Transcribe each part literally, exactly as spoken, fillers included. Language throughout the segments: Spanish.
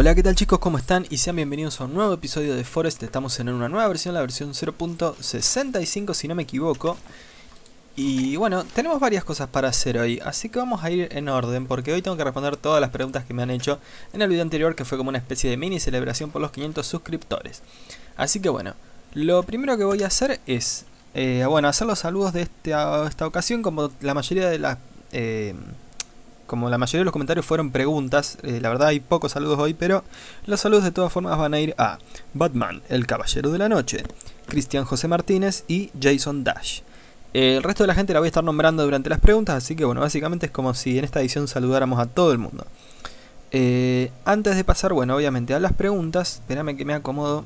Hola, ¿qué tal chicos? ¿Cómo están? Y sean bienvenidos a un nuevo episodio de Forest. Estamos en una nueva versión, la versión cero punto sesenta y cinco si no me equivoco. Y bueno, tenemos varias cosas para hacer hoy, así que vamos a ir en orden, porque hoy tengo que responder todas las preguntas que me han hecho en el video anterior, que fue como una especie de mini celebración por los quinientos suscriptores. Así que bueno, lo primero que voy a hacer es, eh, bueno, hacer los saludos de esta, esta ocasión, como la mayoría de las... Eh, Como la mayoría de los comentarios fueron preguntas, eh, la verdad hay pocos saludos hoy, pero los saludos de todas formas van a ir a Batman, El Caballero de la Noche, Cristian José Martínez y Jason Dash. Eh, el resto de la gente la voy a estar nombrando durante las preguntas, así que bueno, básicamente es como si en esta edición saludáramos a todo el mundo. Eh, antes de pasar, bueno, obviamente a las preguntas, espérame que me acomodo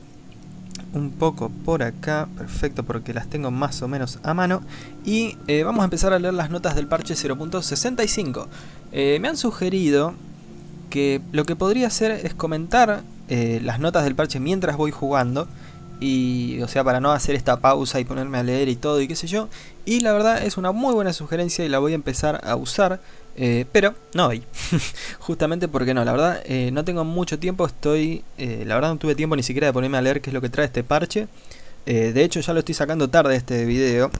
un poco por acá, perfecto, porque las tengo más o menos a mano. Y eh, vamos a empezar a leer las notas del parche cero punto sesenta y cinco. Eh, me han sugerido que lo que podría hacer es comentar eh, las notas del parche mientras voy jugando. Y, o sea, para no hacer esta pausa y ponerme a leer y todo y qué sé yo. Y la verdad es una muy buena sugerencia y la voy a empezar a usar. Eh, pero no hoy. Justamente porque no, la verdad eh, no tengo mucho tiempo. Estoy, eh, la verdad no tuve tiempo ni siquiera de ponerme a leer qué es lo que trae este parche. Eh, de hecho ya lo estoy sacando tarde este video.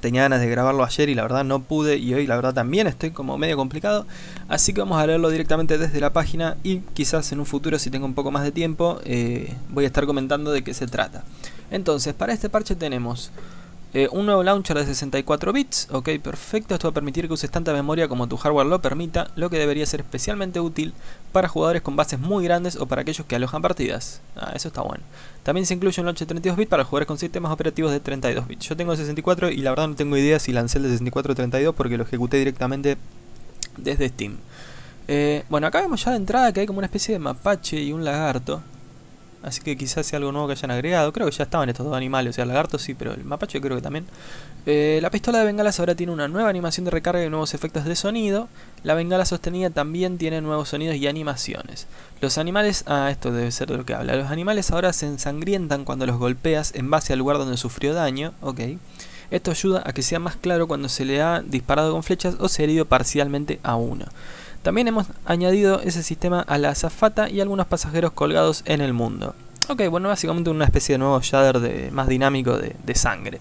Tenía ganas de grabarlo ayer y la verdad no pude. Y hoy la verdad también estoy como medio complicado. Así que vamos a leerlo directamente desde la página. Y quizás en un futuro, si tengo un poco más de tiempo, eh, voy a estar comentando de qué se trata. Entonces, para este parche tenemos... Eh, un nuevo launcher de sesenta y cuatro bits, ok, perfecto, esto va a permitir que uses tanta memoria como tu hardware lo permita, lo que debería ser especialmente útil para jugadores con bases muy grandes o para aquellos que alojan partidas. Ah, eso está bueno. También se incluye un launcher de treinta y dos bits para jugadores con sistemas operativos de treinta y dos bits. Yo tengo el sesenta y cuatro y la verdad no tengo idea si lancé el de sesenta y cuatro o treinta y dos porque lo ejecuté directamente desde Steam. Eh, bueno, acá vemos ya de entrada que hay como una especie de mapache y un lagarto. Así que quizás sea algo nuevo que hayan agregado. Creo que ya estaban estos dos animales, o sea, el lagarto sí, pero el mapache creo que también. Eh, la pistola de bengalas ahora tiene una nueva animación de recarga y nuevos efectos de sonido. La bengala sostenida también tiene nuevos sonidos y animaciones. Los animales... Ah, esto debe ser de lo que habla. Los animales ahora se ensangrientan cuando los golpeas en base al lugar donde sufrió daño. Ok. Esto ayuda a que sea más claro cuando se le ha disparado con flechas o se ha herido parcialmente a uno. También hemos añadido ese sistema a la azafata y algunos pasajeros colgados en el mundo. Ok, bueno, básicamente una especie de nuevo shader de, más dinámico de, de sangre.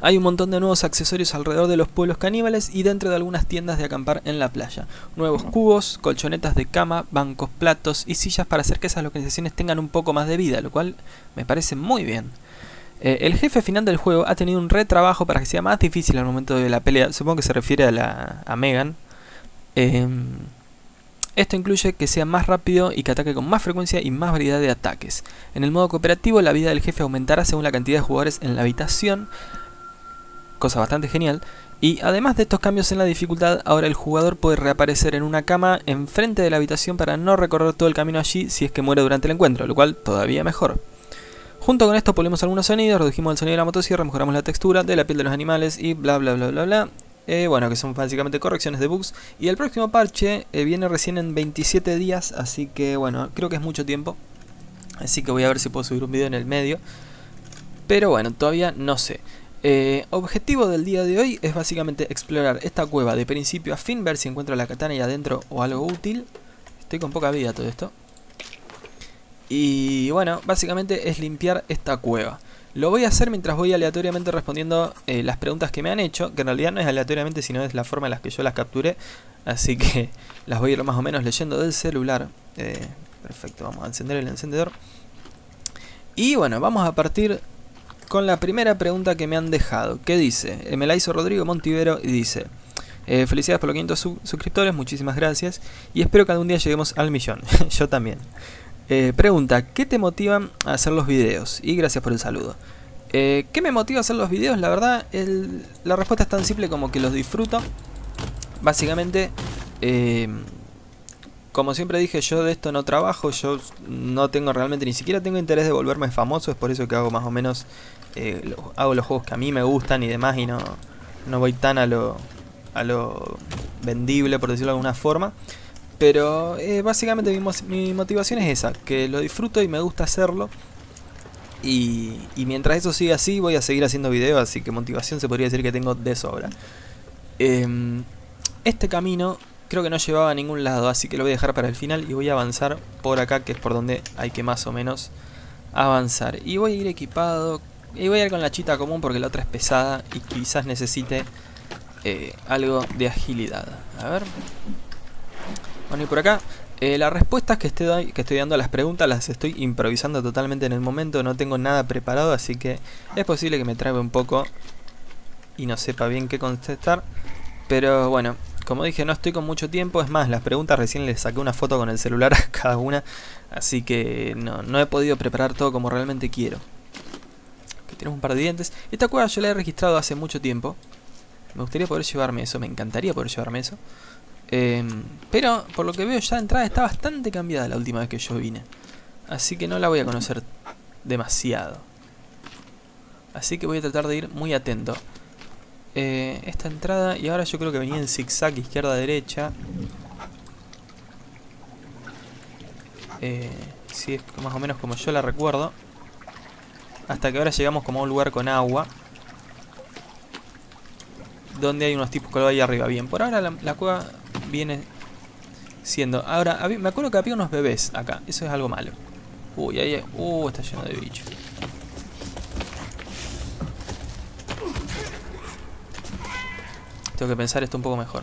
Hay un montón de nuevos accesorios alrededor de los pueblos caníbales y dentro de algunas tiendas de acampar en la playa. Nuevos cubos, colchonetas de cama, bancos, platos y sillas para hacer que esas localizaciones tengan un poco más de vida, lo cual me parece muy bien. Eh, el jefe final del juego ha tenido un retrabajo para que sea más difícil al momento de la pelea. Supongo que se refiere a, la, a Megan. Eh, esto incluye que sea más rápido y que ataque con más frecuencia y más variedad de ataques. En el modo cooperativo, la vida del jefe aumentará según la cantidad de jugadores en la habitación, cosa bastante genial. Y además de estos cambios en la dificultad, ahora el jugador puede reaparecer en una cama enfrente de la habitación para no recorrer todo el camino allí si es que muere durante el encuentro, lo cual todavía mejor. Junto con esto pulimos algunos sonidos, redujimos el sonido de la motosierra, mejoramos la textura de la piel de los animales y bla bla bla bla bla. Eh, bueno, que son básicamente correcciones de bugs. Y el próximo parche eh, viene recién en veintisiete días. Así que bueno, creo que es mucho tiempo. Así que voy a ver si puedo subir un video en el medio. Pero bueno, todavía no sé. Eh, objetivo del día de hoy es básicamente explorar esta cueva de principio a fin. Ver si encuentro la katana ahí adentro o algo útil. Estoy con poca vida todo esto. Y bueno, básicamente es limpiar esta cueva. Lo voy a hacer mientras voy aleatoriamente respondiendo eh, las preguntas que me han hecho, que en realidad no es aleatoriamente, sino es la forma en la que yo las capturé. Así que las voy a ir más o menos leyendo del celular. Eh, perfecto, vamos a encender el encendedor. Y bueno, vamos a partir con la primera pregunta que me han dejado. ¿Qué dice? Eh, me la hizo Rodrigo Montivero y dice... Eh, felicidades por los quinientos su suscriptores, muchísimas gracias. Y espero que algún día lleguemos al millón. Yo también. Eh, pregunta, ¿qué te motivan a hacer los videos? Y gracias por el saludo. Eh, ¿Qué me motiva a hacer los videos? La verdad, el, la respuesta es tan simple como que los disfruto. Básicamente, eh, como siempre dije, yo de esto no trabajo. Yo no tengo realmente, ni siquiera tengo interés de volverme famoso. Es por eso que hago más o menos, eh, lo, hago los juegos que a mí me gustan y demás. Y no, no voy tan a lo, a lo vendible, por decirlo de alguna forma. Pero eh, básicamente mi, mi motivación es esa, que lo disfruto y me gusta hacerlo. Y, y mientras eso siga así, voy a seguir haciendo videos, así que motivación se podría decir que tengo de sobra. Eh, este camino creo que no llevaba a ningún lado, así que lo voy a dejar para el final y voy a avanzar por acá, que es por donde hay que más o menos avanzar. Y voy a ir equipado, y voy a ir con la chita común porque la otra es pesada y quizás necesite eh, algo de agilidad. A ver, bueno, y por acá eh, las respuestas que estoy, que estoy dando a las preguntas las estoy improvisando totalmente en el momento, no tengo nada preparado, así que es posible que me trabe un poco y no sepa bien qué contestar. Pero bueno, como dije, no estoy con mucho tiempo. Es más, las preguntas recién les saqué una foto con el celular a cada una, así que no, no he podido preparar todo como realmente quiero. Aquí tenemos un par de dientes. Esta cueva yo la he registrado hace mucho tiempo. Me gustaría poder llevarme eso, me encantaría poder llevarme eso. Eh, pero por lo que veo ya de entrada está bastante cambiada la última vez que yo vine, así que no la voy a conocer demasiado. Así que voy a tratar de ir muy atento. Eh, esta entrada, y ahora yo creo que venía en zigzag izquierda-derecha. Eh, sí, es más o menos como yo la recuerdo. Hasta que ahora llegamos como a un lugar con agua, donde hay unos tipos colgados ahí arriba. Bien, por ahora la, la cueva viene siendo... Ahora, me acuerdo que había unos bebés acá. Eso es algo malo. Uy, ahí hay... Uh, está lleno de bichos. Tengo que pensar esto un poco mejor.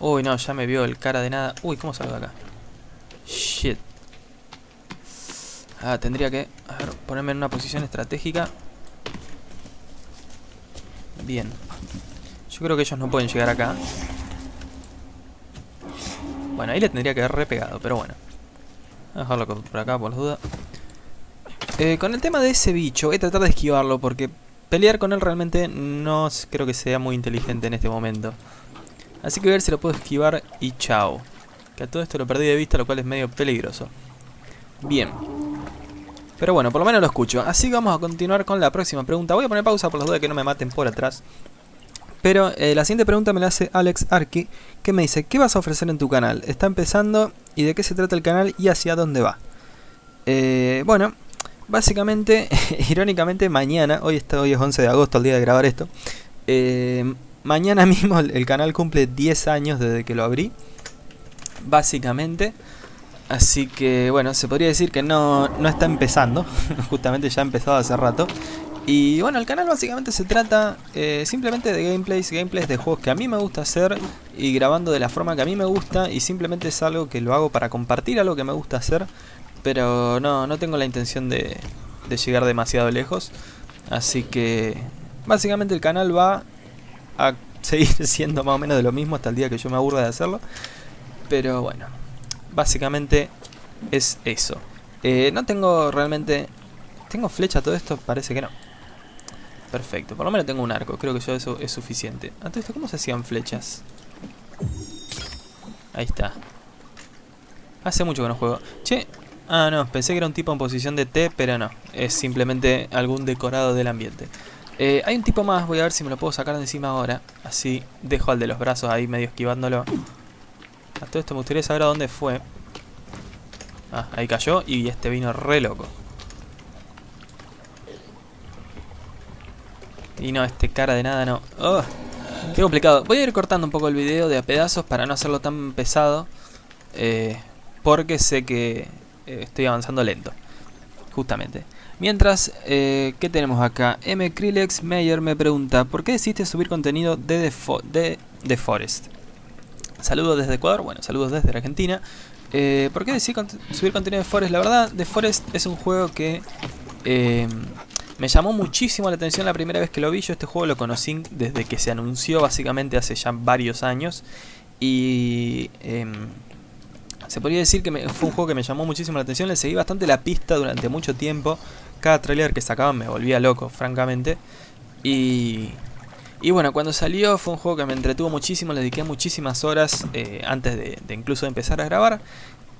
Uy, no, ya me vio el cara de nada. Uy, ¿cómo salgo de acá? Shit. Ah, tendría que... A ver, ponerme en una posición estratégica. Bien. Yo creo que ellos no pueden llegar acá. Bueno, ahí le tendría que haber repegado, pero bueno. Voy a dejarlo por acá por las dudas. Eh, con el tema de ese bicho, voy a tratar de esquivarlo porque pelear con él realmente no creo que sea muy inteligente en este momento. Así que voy a ver si lo puedo esquivar y chao. Que a todo esto lo perdí de vista, lo cual es medio peligroso. Bien. Pero bueno, por lo menos lo escucho. Así que vamos a continuar con la próxima pregunta. Voy a poner pausa por las dudas de que no me maten por atrás. Pero eh, la siguiente pregunta me la hace Alex Arqui, que me dice: ¿qué vas a ofrecer en tu canal? ¿Está empezando? ¿Y de qué se trata el canal? ¿Y hacia dónde va? Eh, bueno... Básicamente, irónicamente, mañana, hoy, está, hoy es once de agosto, el día de grabar esto. Eh, mañana mismo el, el canal cumple diez años desde que lo abrí, básicamente. Así que, bueno, se podría decir que no, no está empezando, justamente ya ha empezado hace rato. Y bueno, el canal básicamente se trata eh, simplemente de gameplays, gameplays de juegos que a mí me gusta hacer y grabando de la forma que a mí me gusta. Y simplemente es algo que lo hago para compartir algo que me gusta hacer. Pero no, no tengo la intención de, de llegar demasiado lejos. Así que básicamente el canal va a seguir siendo más o menos de lo mismo hasta el día que yo me aburra de hacerlo. Pero bueno, básicamente es eso. Eh, no tengo realmente... ¿Tengo flecha todo esto? Parece que no. Perfecto, por lo menos tengo un arco. Creo que yo eso es suficiente. Antes, ¿cómo se hacían flechas? Ahí está. Hace mucho que no juego. Che... Ah, no, pensé que era un tipo en posición de T, pero no. Es simplemente algún decorado del ambiente. Eh, hay un tipo más, voy a ver si me lo puedo sacar de encima ahora. Así dejo al de los brazos ahí medio esquivándolo. A todo esto me gustaría saber a dónde fue. Ah, ahí cayó y este vino re loco. Y no, este cara de nada no. Oh, qué complicado. Voy a ir cortando un poco el video de a pedazos para no hacerlo tan pesado. Eh, porque sé que... Estoy avanzando lento, justamente. Mientras, eh, ¿qué tenemos acá? M. Krillex Mayer me pregunta: ¿por qué decidiste subir contenido de The, Fo de The Forest? Saludos desde Ecuador, bueno, saludos desde Argentina. eh, ¿Por qué decidí con subir contenido de Forest? La verdad, The Forest es un juego que eh, me llamó muchísimo la atención la primera vez que lo vi. Yo este juego lo conocí desde que se anunció, básicamente hace ya varios años. Y... Eh, se podría decir que me, fue un juego que me llamó muchísimo la atención. Le seguí bastante la pista durante mucho tiempo. Cada trailer que sacaban me volvía loco, francamente. Y, y bueno, cuando salió fue un juego que me entretuvo muchísimo. Le dediqué muchísimas horas eh, antes de, de incluso empezar a grabar.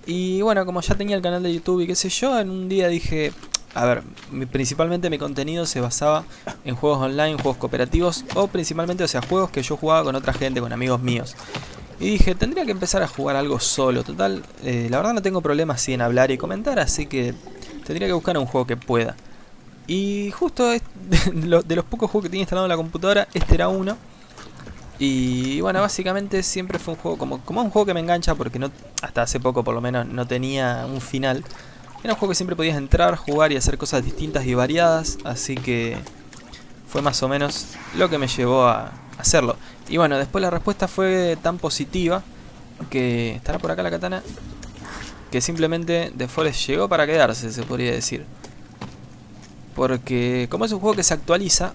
Y bueno, como ya tenía el canal de YouTube y qué sé yo, en un día dije... A ver, mi, principalmente mi contenido se basaba en juegos online, juegos cooperativos. O principalmente, o sea, juegos que yo jugaba con otra gente, con amigos míos. Y dije, tendría que empezar a jugar algo solo. Total, eh, la verdad no tengo problemas sí, en hablar y comentar, así que tendría que buscar un juego que pueda. Y justo de los pocos juegos que tenía instalado en la computadora, este era uno. Y bueno, básicamente siempre fue un juego, como, como un juego que me engancha, porque no, hasta hace poco por lo menos no tenía un final. Era un juego que siempre podías entrar, jugar y hacer cosas distintas y variadas, así que fue más o menos lo que me llevó a hacerlo. Y bueno, después la respuesta fue tan positiva que... ¿estará por acá la katana? Que simplemente The Forest llegó para quedarse, se podría decir. Porque como es un juego que se actualiza...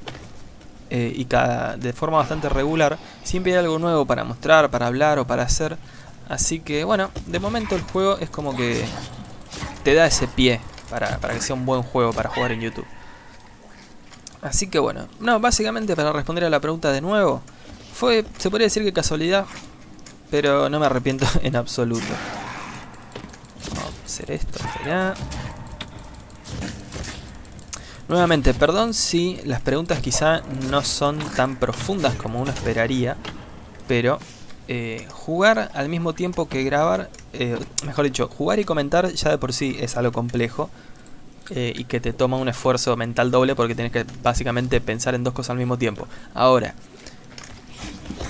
Eh, y cada, de forma bastante regular, siempre hay algo nuevo para mostrar, para hablar o para hacer. Así que bueno, de momento el juego es como que te da ese pie para, para que sea un buen juego para jugar en YouTube. Así que bueno, no, básicamente para responder a la pregunta de nuevo, fue, se podría decir que casualidad, pero no me arrepiento en absoluto. Vamos a hacer esto, esperá. Nuevamente, perdón si las preguntas quizá no son tan profundas como uno esperaría, pero eh, jugar al mismo tiempo que grabar, eh, mejor dicho, jugar y comentar ya de por sí es algo complejo eh, y que te toma un esfuerzo mental doble porque tienes que básicamente pensar en dos cosas al mismo tiempo. Ahora,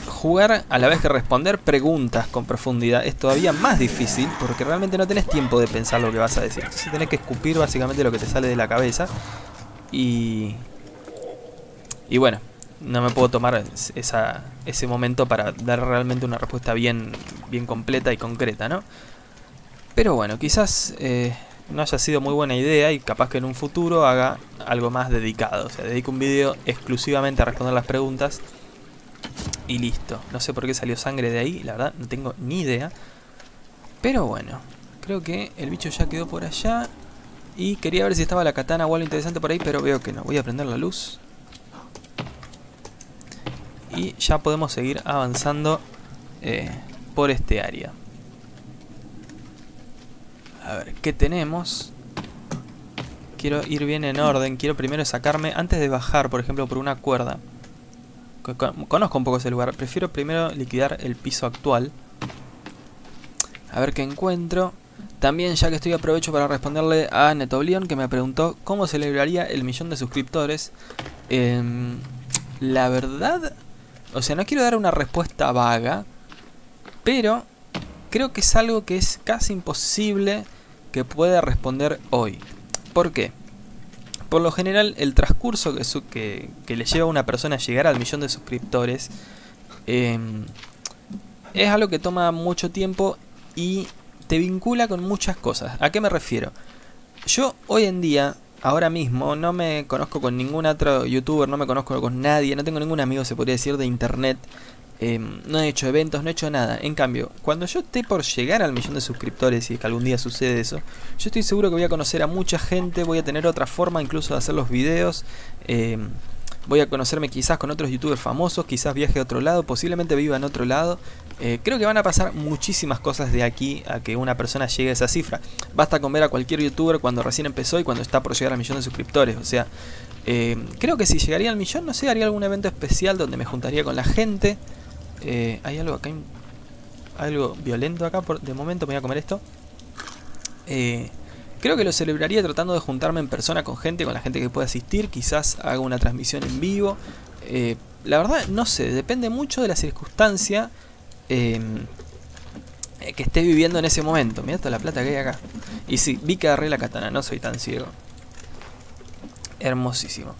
jugar a la vez que responder preguntas con profundidad es todavía más difícil porque realmente no tenés tiempo de pensar lo que vas a decir. Entonces tenés que escupir básicamente lo que te sale de la cabeza. Y, y bueno, no me puedo tomar esa, ese momento para dar realmente una respuesta bien, bien completa y concreta, ¿no? Pero bueno, quizás eh, no haya sido muy buena idea y capaz que en un futuro haga algo más dedicado. O sea, dedico un video exclusivamente a responder las preguntas y listo. No sé por qué salió sangre de ahí, la verdad no tengo ni idea. Pero bueno, creo que el bicho ya quedó por allá. Y quería ver si estaba la katana o algo interesante por ahí, pero veo que no. Voy a prender la luz. Y ya podemos seguir avanzando eh, por este área. A ver, ¿qué tenemos? Quiero ir bien en orden. Quiero primero sacarme, antes de bajar, por ejemplo, por una cuerda. Conozco un poco ese lugar. Prefiero primero liquidar el piso actual. A ver qué encuentro. También, ya que estoy, aprovecho para responderle a Netoblion, que me preguntó cómo celebraría el millón de suscriptores. Eh, la verdad, o sea, no quiero dar una respuesta vaga, pero creo que es algo que es casi imposible que pueda responder hoy. ¿Por qué? Por lo general, el transcurso que, su que, que le lleva a una persona a llegar al millón de suscriptores eh, es algo que toma mucho tiempo y... te vincula con muchas cosas. ¿A qué me refiero? Yo hoy en día, ahora mismo, no me conozco con ningún otro youtuber, no me conozco con nadie, no tengo ningún amigo, se podría decir, de internet. Eh, no he hecho eventos, no he hecho nada. En cambio, cuando yo esté por llegar al millón de suscriptores, si es que algún día sucede eso, yo estoy seguro que voy a conocer a mucha gente, voy a tener otra forma incluso de hacer los videos. Eh, voy a conocerme quizás con otros youtubers famosos, quizás viaje a otro lado, posiblemente viva en otro lado. Eh, creo que van a pasar muchísimas cosas de aquí a que una persona llegue a esa cifra. Basta con ver a cualquier youtuber cuando recién empezó y cuando está por llegar al millón de suscriptores. O sea, eh, creo que si llegaría al millón, no sé, haría algún evento especial donde me juntaría con la gente. Eh, hay algo acá, hay algo violento acá, por, de momento me voy a comer esto. Eh, creo que lo celebraría tratando de juntarme en persona con gente, con la gente que pueda asistir. Quizás haga una transmisión en vivo. Eh, la verdad, no sé, depende mucho de la circunstancia Eh, que esté viviendo en ese momento. Mirá toda la plata que hay acá. Y sí, vi que agarré la katana, no soy tan ciego. Hermosísimo.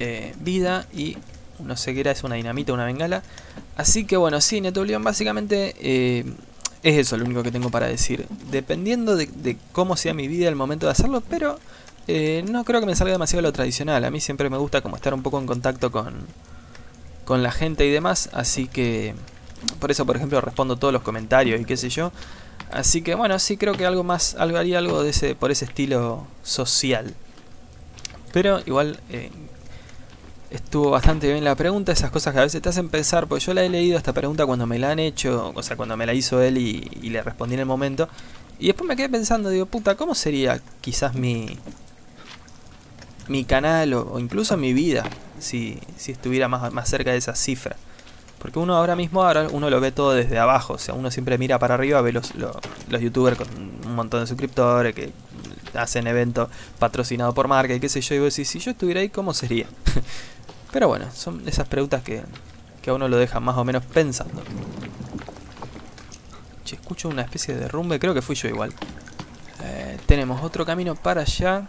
eh, Vida y no sé qué era, es una dinamita, una bengala. Así que bueno, sí, Netoblion, básicamente eh, es eso lo único que tengo para decir. Dependiendo de, de cómo sea mi vida al momento de hacerlo, pero eh, no creo que me salga demasiado lo tradicional. A mí siempre me gusta como estar un poco en contacto con, con la gente y demás, así que... por eso, por ejemplo, respondo todos los comentarios y qué sé yo. Así que bueno, sí creo que algo más, algo haría algo de ese, por ese estilo social. Pero igual eh, estuvo bastante bien la pregunta. Esas cosas que a veces te hacen pensar, porque yo la he leído esta pregunta cuando me la han hecho, o sea, cuando me la hizo él y, y le respondí en el momento. Y después me quedé pensando, digo, puta, ¿cómo sería quizás mi, mi canal o, o incluso mi vida si, si estuviera más, más cerca de esa cifra? Porque uno ahora mismo, ahora uno lo ve todo desde abajo. O sea, uno siempre mira para arriba, ve los, los, los youtubers con un montón de suscriptores que hacen eventos patrocinados por marca y qué sé yo. Y vos decís, si yo estuviera ahí, ¿cómo sería? Pero bueno, son esas preguntas que, que a uno lo deja más o menos pensando. Che, escucho una especie de derrumbe. Creo que fui yo igual. Eh, tenemos otro camino para allá.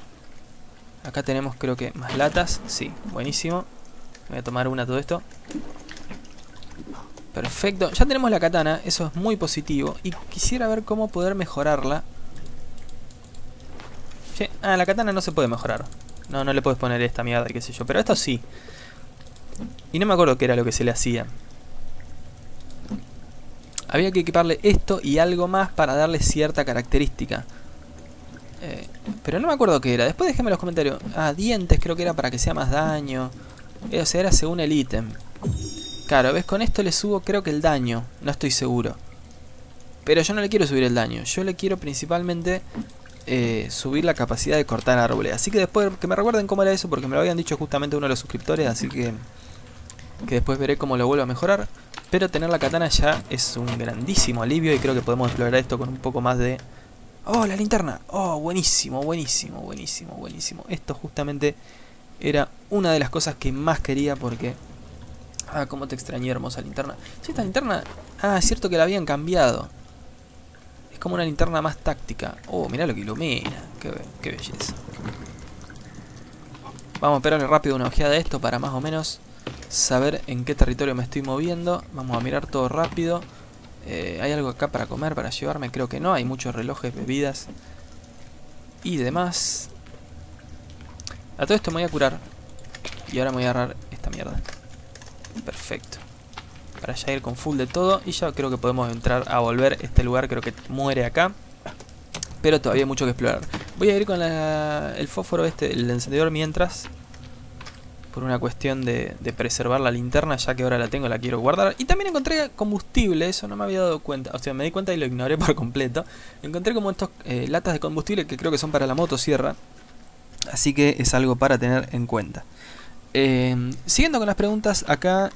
Acá tenemos, creo que, más latas. Sí, buenísimo. Voy a tomar una, todo esto. Perfecto. Ya tenemos la katana. Eso es muy positivo. Y quisiera ver cómo poder mejorarla. Che, ah, la katana no se puede mejorar. No, no le puedes poner esta mierda, qué sé yo. Pero esto sí. Y no me acuerdo qué era lo que se le hacía. Había que equiparle esto y algo más para darle cierta característica. Eh, pero no me acuerdo qué era. Después déjenme en los comentarios. Ah, dientes creo que era para que sea más daño. Eh, o sea, era según el ítem. Claro, ¿ves? Con esto le subo creo que el daño. No estoy seguro. Pero yo no le quiero subir el daño. Yo le quiero principalmente... Eh, subir la capacidad de cortar árboles. Así que después que me recuerden cómo era eso, porque me lo habían dicho justamente uno de los suscriptores. Así que, que después veré cómo lo vuelvo a mejorar. Pero tener la katana ya es un grandísimo alivio. Y creo que podemos explorar esto con un poco más de... ¡Oh, la linterna! ¡Oh, buenísimo, buenísimo, buenísimo, buenísimo! Esto justamente era una de las cosas que más quería porque... ¡Ah, cómo te extrañé, hermosa linterna! Sí, esta linterna... Ah, es cierto que la habían cambiado. Como una linterna más táctica. Oh, mirá lo que ilumina. Qué, be qué belleza. Vamos a pegarle rápido una ojeada a esto para más o menos saber en qué territorio me estoy moviendo. Vamos a mirar todo rápido. Eh, ¿Hay algo acá para comer, para llevarme? Creo que no. Hay muchos relojes, bebidas y demás. A todo esto me voy a curar. Y ahora me voy a agarrar esta mierda. Perfecto. Para ya ir con full de todo. Y ya creo que podemos entrar a volver. Este lugar creo que muere acá. Pero todavía hay mucho que explorar. Voy a ir con la, el fósforo este, el encendedor mientras. Por una cuestión de, de preservar la linterna. Ya que ahora la tengo, la quiero guardar. Y también encontré combustible. Eso no me había dado cuenta. O sea, me di cuenta y lo ignoré por completo. Encontré como estos eh, latas de combustible que creo que son para la motosierra. Así que es algo para tener en cuenta. Eh, siguiendo con las preguntas acá...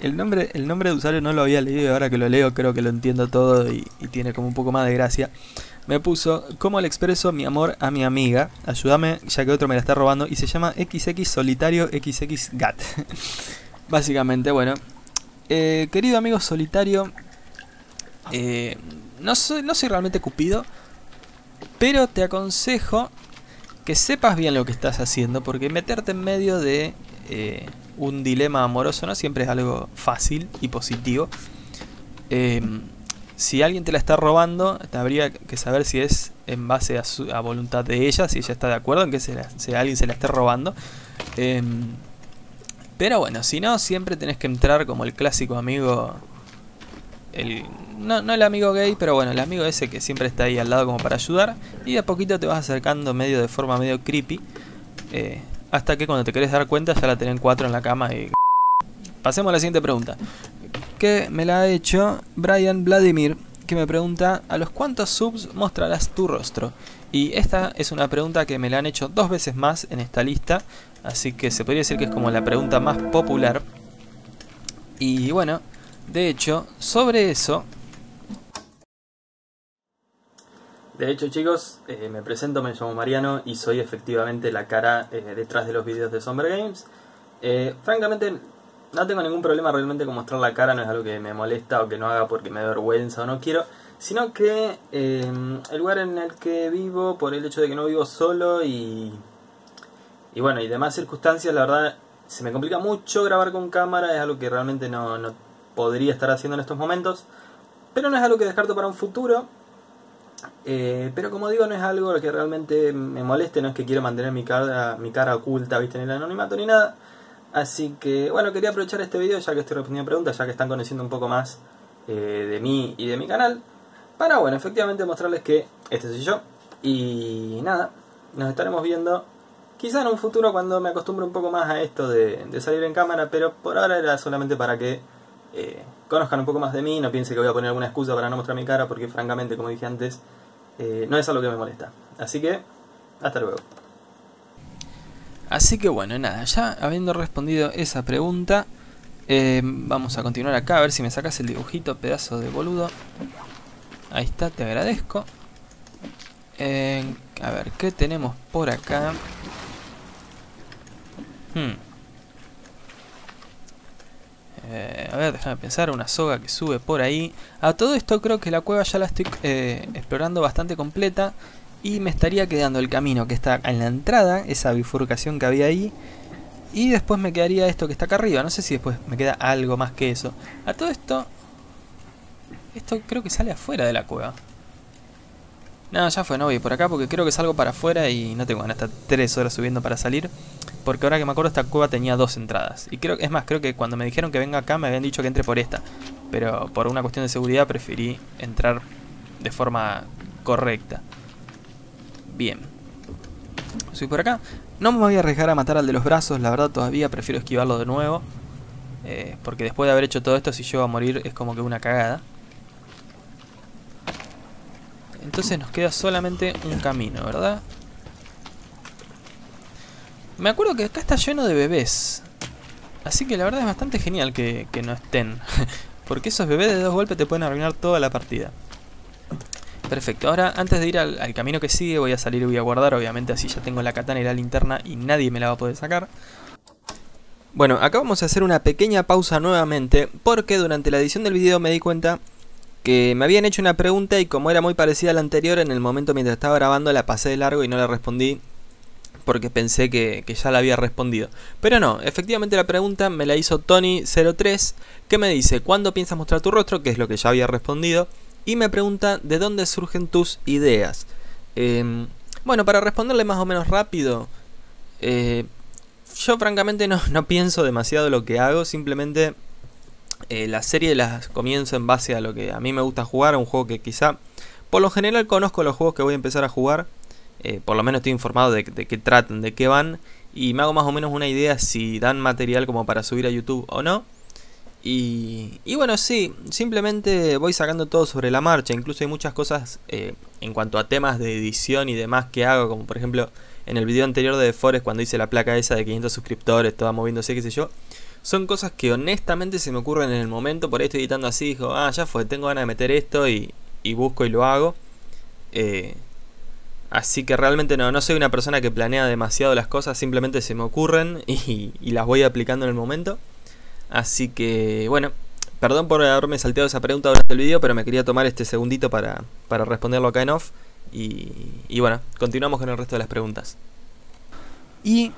El nombre, el nombre de usuario no lo había leído y ahora que lo leo creo que lo entiendo todo y, y tiene como un poco más de gracia. Me puso, ¿cómo le expreso mi amor a mi amiga? Ayúdame, ya que otro me la está robando. Y se llama equis equis solitario equis equis gat. Básicamente, bueno. Eh, querido amigo solitario, eh, no, soy, no soy realmente cupido, pero te aconsejo que sepas bien lo que estás haciendo, porque meterte en medio de... Eh, un dilema amoroso no siempre es algo fácil y positivo. Eh, si alguien te la está robando, habría que saber si es en base a, su, a voluntad de ella, si ella está de acuerdo en que se la, si alguien se la esté robando. Eh, pero bueno, si no, siempre tenés que entrar como el clásico amigo... El, no, no el amigo gay, pero bueno, el amigo ese que siempre está ahí al lado como para ayudar. Y de a poquito te vas acercando medio de forma medio creepy. Eh, Hasta que cuando te querés dar cuenta ya la tienen cuatro en la cama y... Pasemos a la siguiente pregunta. Que me la ha hecho Brian Vladimir, que me pregunta, ¿a los cuántos subs mostrarás tu rostro? Y esta es una pregunta que me la han hecho dos veces más en esta lista. Así que se podría decir que es como la pregunta más popular. Y bueno, de hecho, sobre eso... De hecho, chicos, eh, me presento, me llamo Mariano y soy efectivamente la cara eh, detrás de los vídeos de Somber Games. Eh, francamente, no tengo ningún problema realmente con mostrar la cara, no es algo que me molesta o que no haga porque me da vergüenza o no quiero, sino que eh, el lugar en el que vivo, por el hecho de que no vivo solo y, y bueno, y demás circunstancias, la verdad, se me complica mucho grabar con cámara, es algo que realmente no, no podría estar haciendo en estos momentos, pero no es algo que descarto para un futuro. Eh, pero como digo, no es algo que realmente me moleste, no es que quiero mantener mi cara, mi cara oculta, viste, en el anonimato ni nada. Así que, bueno, quería aprovechar este video, ya que estoy respondiendo preguntas, ya que están conociendo un poco más eh, de mí y de mi canal, para, bueno, efectivamente mostrarles que este soy yo. Y nada, nos estaremos viendo quizá en un futuro cuando me acostumbre un poco más a esto de, de salir en cámara, pero por ahora era solamente para que... Eh, conozcan un poco más de mí, no piensen que voy a poner alguna excusa para no mostrar mi cara, porque francamente, como dije antes, eh, no es algo que me molesta. Así que, hasta luego. Así que bueno, nada, ya habiendo respondido esa pregunta, eh, vamos a continuar acá, a ver si me sacas el dibujito, pedazo de boludo. Ahí está, te agradezco. Eh, a ver, ¿qué tenemos por acá? Hmm. Eh, a ver, déjame pensar, una soga que sube por ahí. A todo esto creo que la cueva ya la estoy eh, explorando bastante completa. Y me estaría quedando el camino que está en la entrada, esa bifurcación que había ahí. Y después me quedaría esto que está acá arriba. No sé si después me queda algo más que eso. A todo esto... Esto creo que sale afuera de la cueva. No, ya fue, no voy por acá porque creo que salgo para afuera y no tengo ganas de estar tres horas subiendo para salir. Porque ahora que me acuerdo esta cueva tenía dos entradas. Y creo, es más, creo que cuando me dijeron que venga acá me habían dicho que entre por esta. Pero por una cuestión de seguridad preferí entrar de forma correcta. Bien. Soy por acá. No me voy a arriesgar a matar al de los brazos, la verdad todavía prefiero esquivarlo de nuevo. Eh, porque después de haber hecho todo esto, si llego a morir es como que una cagada. Entonces nos queda solamente un camino, ¿verdad? Me acuerdo que acá está lleno de bebés. Así que la verdad es bastante genial que, que no estén. Porque esos bebés de dos golpes te pueden arruinar toda la partida. Perfecto, ahora antes de ir al, al camino que sigue voy a salir y voy a guardar. Obviamente así ya tengo la katana y la linterna y nadie me la va a poder sacar. Bueno, acá vamos a hacer una pequeña pausa nuevamente. Porque durante la edición del video me di cuenta que me habían hecho una pregunta y como era muy parecida a la anterior, en el momento mientras estaba grabando la pasé de largo y no la respondí. Porque pensé que, que ya la había respondido. Pero no, efectivamente la pregunta me la hizo Tony cero tres, que me dice ¿cuándo piensas mostrar tu rostro? Que es lo que ya había respondido. Y me pregunta de dónde surgen tus ideas. Eh, bueno, para responderle más o menos rápido, eh, yo francamente no, no pienso demasiado lo que hago. Simplemente eh, la serie las comienzo en base a lo que a mí me gusta jugar. A un juego que quizá, por lo general conozco los juegos que voy a empezar a jugar. Eh, por lo menos estoy informado de, de qué tratan, de qué van. Y me hago más o menos una idea si dan material como para subir a YouTube o no. Y, y bueno, sí, simplemente voy sacando todo sobre la marcha. Incluso hay muchas cosas eh, en cuanto a temas de edición y demás que hago. Como por ejemplo en el video anterior de The Forest, cuando hice la placa esa de quinientos suscriptores, estaba moviéndose, qué sé yo. Son cosas que honestamente se me ocurren en el momento. Por ahí estoy editando así, digo, ah, ya fue, tengo ganas de meter esto y, y busco y lo hago. eh, Así que realmente no, no soy una persona que planea demasiado las cosas. Simplemente se me ocurren y, y las voy aplicando en el momento. Así que, bueno, perdón por haberme salteado esa pregunta durante el video, pero me quería tomar este segundito para, para responderlo acá en off. Y, y bueno, continuamos con el resto de las preguntas. Y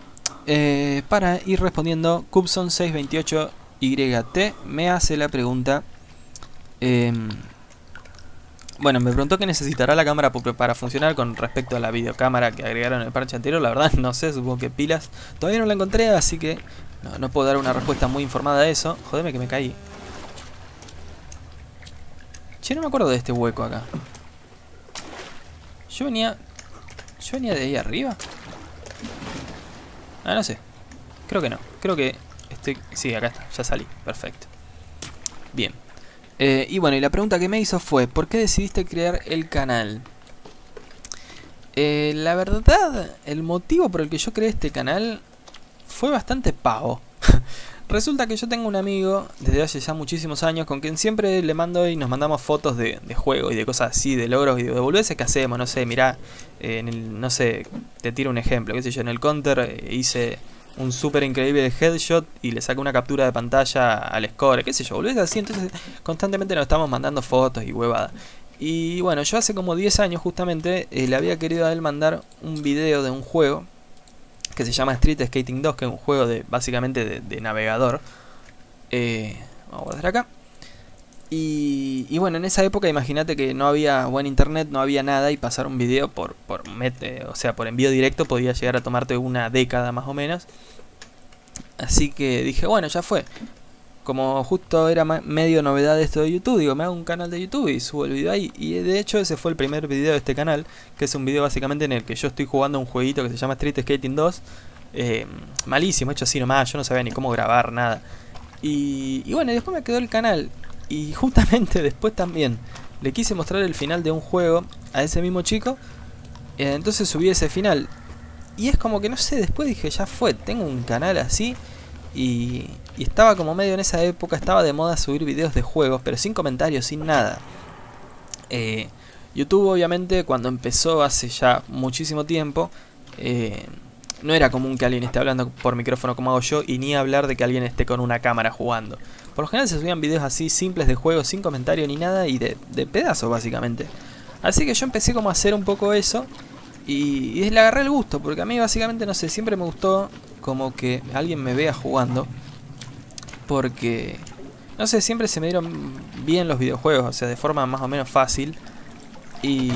eh, para ir respondiendo, Cubson seis dos ocho Y T me hace la pregunta... Eh, bueno, me preguntó qué necesitará la cámara para funcionar con respecto a la videocámara que agregaron en el parche anterior. La verdad, no sé, supongo que pilas. Todavía no la encontré, así que... No, no puedo dar una respuesta muy informada a eso. Jodeme que me caí. Che, no me acuerdo de este hueco acá. Yo venía... ¿Yo venía de ahí arriba? Ah, no sé. Creo que no. Creo que estoy... Sí, acá está. Ya salí. Perfecto. Bien. Eh, y bueno, y la pregunta que me hizo fue... ¿Por qué decidiste crear el canal? Eh, la verdad, el motivo por el que yo creé este canal... fue bastante pavo. Resulta que yo tengo un amigo desde hace ya muchísimos años con quien siempre le mando y nos mandamos fotos de, de juegos y de cosas así, de logros y de boludeces que hacemos. No sé, mirá, eh, en el, no sé, te tiro un ejemplo, qué sé yo, en el counter eh, hice un súper increíble headshot y le saqué una captura de pantalla al score, qué sé yo, boludeces así. Entonces constantemente nos estamos mandando fotos y huevadas. Y bueno, yo hace como diez años justamente eh, le había querido a él mandar un video de un juego que se llama Street Skating dos, que es un juego de básicamente de, de navegador. Eh, vamos a guardar acá. Y, y bueno, en esa época imagínate que no había buen internet, no había nada, y pasar un video por, por met, eh, o sea, por envío directo podía llegar a tomarte una década más o menos. Así que dije, bueno, ya fue. Como justo era medio novedad esto de YouTube, digo, me hago un canal de YouTube y subo el video ahí. Y de hecho ese fue el primer video de este canal, que es un video básicamente en el que yo estoy jugando un jueguito que se llama Street Skating dos. eh, Malísimo, hecho así nomás, yo no sabía ni cómo grabar, nada. Y, y bueno, después me quedó el canal. Y justamente después también le quise mostrar el final de un juego a ese mismo chico. eh, Entonces subí ese final. Y es como que no sé, después dije, ya fue, tengo un canal así. Y, y estaba como medio en esa época, estaba de moda subir videos de juegos, pero sin comentarios, sin nada. eh, YouTube obviamente cuando empezó hace ya muchísimo tiempo, eh, no era común que alguien esté hablando por micrófono como hago yo, y ni hablar de que alguien esté con una cámara jugando. Por lo general se subían videos así simples de juegos, sin comentario ni nada, y de, de pedazos básicamente. Así que yo empecé como a hacer un poco eso, y, y le agarré el gusto, porque a mí básicamente, no sé, siempre me gustó como que alguien me vea jugando, porque, no sé, siempre se me dieron bien los videojuegos, o sea, de forma más o menos fácil. Y...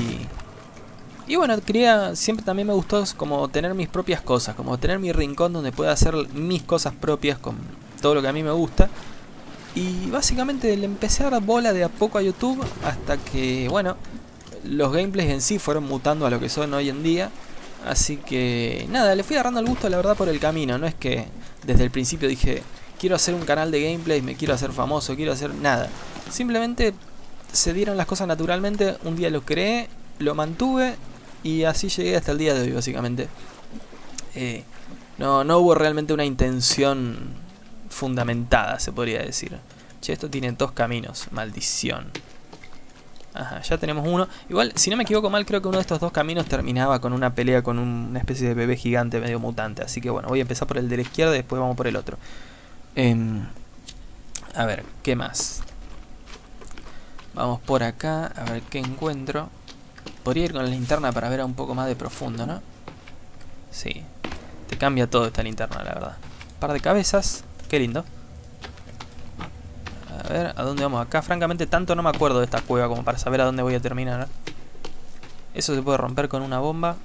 Y bueno, quería, siempre también me gustó como tener mis propias cosas, como tener mi rincón donde pueda hacer mis cosas propias con todo lo que a mí me gusta. Y básicamente le empecé a dar bola de a poco a YouTube hasta que, bueno, los gameplays en sí fueron mutando a lo que son hoy en día. Así que nada, le fui agarrando el gusto, la verdad, por el camino. No es que desde el principio dije, quiero hacer un canal de gameplays, me quiero hacer famoso, quiero hacer nada. Simplemente se dieron las cosas naturalmente, un día lo creé, lo mantuve. Y así llegué hasta el día de hoy, básicamente. Eh, no, no hubo realmente una intención fundamentada, se podría decir. Che, esto tiene dos caminos. Maldición. Ajá, ya tenemos uno. Igual, si no me equivoco mal, creo que uno de estos dos caminos terminaba con una pelea con un, una especie de bebé gigante medio mutante. Así que bueno, voy a empezar por el de la izquierda y después vamos por el otro. Eh, a ver, ¿qué más? Vamos por acá, a ver qué encuentro. Podría ir con la linterna para ver un poco más de profundo, ¿no? Sí. Te cambia todo esta linterna, la verdad. Par de cabezas. Qué lindo. A ver, ¿a dónde vamos acá? Francamente, tanto no me acuerdo de esta cueva como para saber a dónde voy a terminar, ¿no? Eso se puede romper con una bomba.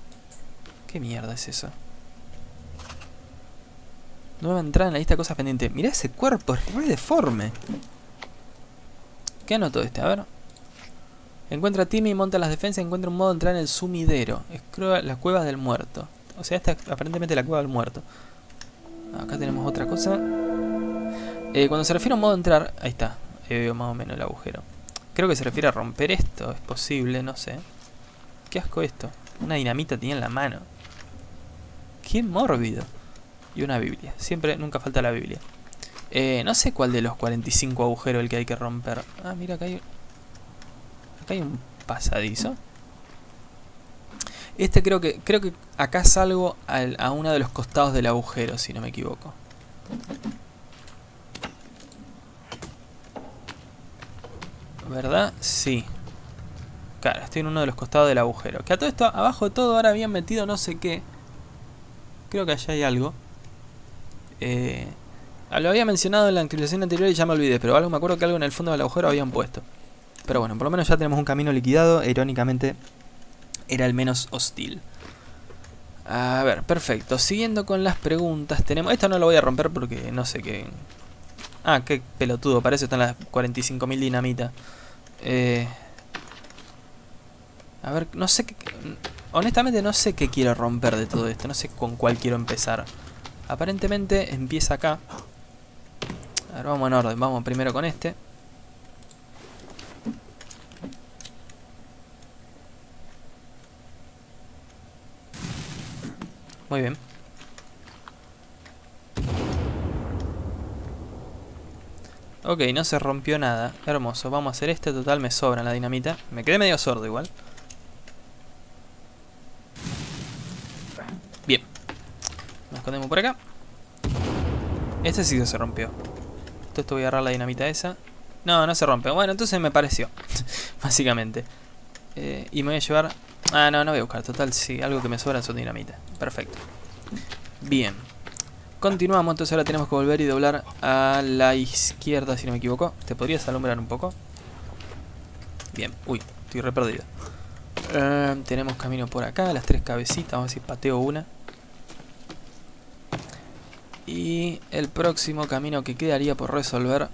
¿Qué mierda es eso? Nueva entrada en la lista de cosas pendientes. Mirá ese cuerpo, es re deforme. ¿Qué anotó este? A ver. Encuentra a Timmy, monta las defensas, encuentra un modo de entrar en el sumidero. Escruba las cuevas del muerto. O sea, esta es aparentemente la cueva del muerto. Acá tenemos otra cosa. Eh, cuando se refiere a un modo de entrar... Ahí está. Ahí veo más o menos el agujero. Creo que se refiere a romper esto. Es posible, no sé. Qué asco esto. Una dinamita tenía en la mano. Qué mórbido. Y una Biblia. Siempre, nunca falta la Biblia. Eh, no sé cuál de los cuarenta y cinco agujeros el que hay que romper. Ah, mira, acá hay... Acá hay un pasadizo. Este creo que creo que acá salgo al, a uno de los costados del agujero, si no me equivoco. ¿Verdad? Sí. Claro, estoy en uno de los costados del agujero. Que a todo esto, abajo de todo, ahora habían metido no sé qué. Creo que allá hay algo. Eh, lo había mencionado en la actualización anterior y ya me olvidé. Pero algo, me acuerdo que algo en el fondo del agujero habían puesto. Pero bueno, por lo menos ya tenemos un camino liquidado. Irónicamente, era el menos hostil. A ver, perfecto. Siguiendo con las preguntas, tenemos... Esto no lo voy a romper porque no sé qué... Ah, qué pelotudo. Para eso están las cuarenta y cinco mil dinamitas. Eh... A ver, no sé qué... Honestamente no sé qué quiero romper de todo esto. No sé con cuál quiero empezar. Aparentemente empieza acá. A ver, vamos en orden. Vamos primero con este. Muy bien. Ok, no se rompió nada. Hermoso. Vamos a hacer este. Total, me sobra la dinamita. Me quedé medio sordo igual. Bien. Nos escondemos por acá. Este sí que se rompió. Entonces te voy a agarrar la dinamita esa. No, no se rompe. Bueno, entonces me pareció. Básicamente. Eh, y me voy a llevar... Ah, no, no voy a buscar. Total, sí, algo que me sobra son dinamita. Perfecto. Bien. Continuamos, entonces ahora tenemos que volver y doblar a la izquierda, si no me equivoco. ¿Te podrías alumbrar un poco? Bien. Uy, estoy re perdido. Eh, tenemos camino por acá, las tres cabecitas. Vamos a decir, pateo una. Y el próximo camino que quedaría por resolver